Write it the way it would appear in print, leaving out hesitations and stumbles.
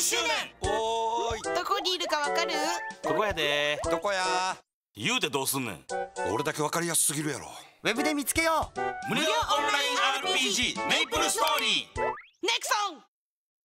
20周年。おーい、どこにいるかわかる？ここやで。どこや言うてどうすんねん。俺だけわかりやすすぎるやろ。ウェブで見つけよう。無料オンライン RPG メイプルストーリー。